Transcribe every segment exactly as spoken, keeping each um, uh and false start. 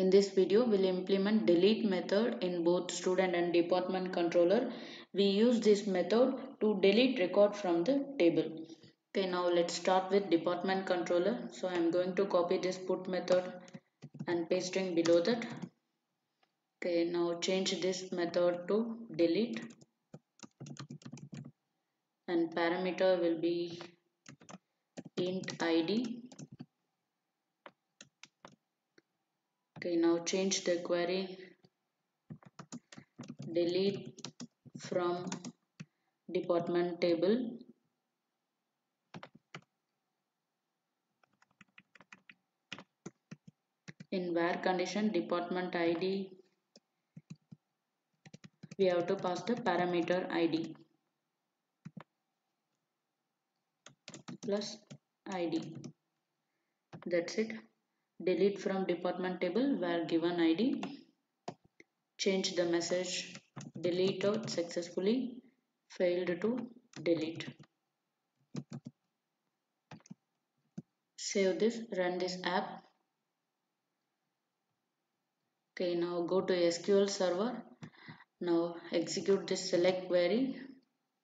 In this video, we'll implement delete method in both student and department controller. We use this method to delete record from the table. Okay, now let's start with department controller. So I'm going to copy this put method and pasting below that. Okay, now change this method to delete. And parameter will be int I D. Okay, now change the query delete from department table. In where condition department I D, we have to pass the parameter I D plus I D. That's it. Delete from department table where given I D. Change the message delete out successfully, failed to delete. Save this, run this app. Okay, now go to S Q L Server. Now execute this select query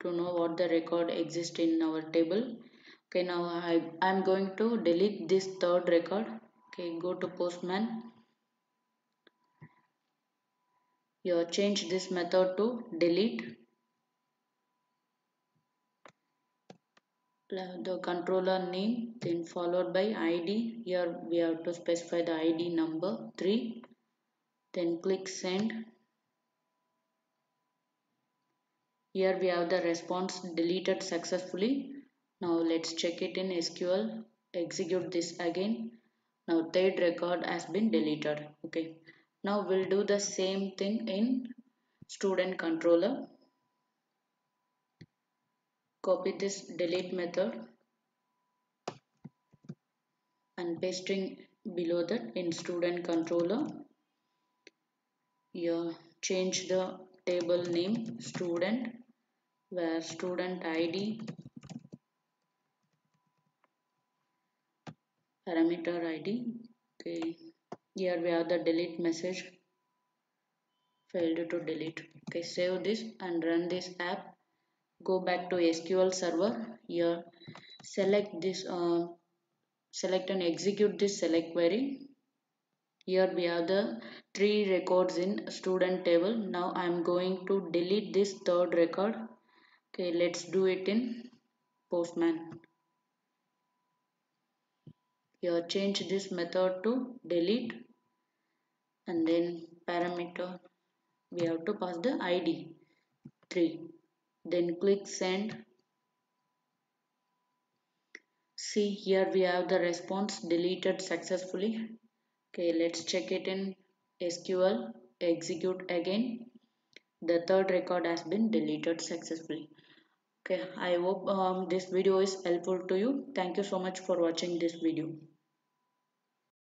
to know what the record exists in our table. Okay, now I am going to delete this third record. Okay, go to postman. You change this method to delete. The controller name, then followed by I D. Here we have to specify the I D number three. Then click send. Here we have the response deleted successfully. Now let's check it in S Q L. Execute this again. Now third record has been deleted. Okay. Now we'll do the same thing in student controller. Copy this delete method and pasting below that in student controller. Here change the table name student where student I D parameter I D. Okay, here we have the delete message, failed to delete. Okay, save this and run this app. Go back to S Q L Server. Here select this uh, select and execute this select query. Here we have the three records in student table. Now I am going to delete this third record. Okay, let's do it in postman. Here change this method to delete and then parameter we have to pass the I D three, then click send. See, here we have the response deleted successfully. Okay, let's check it in S Q L. Execute again. The third record has been deleted successfully. Okay, I hope um, this video is helpful to you. Thank you so much for watching this video.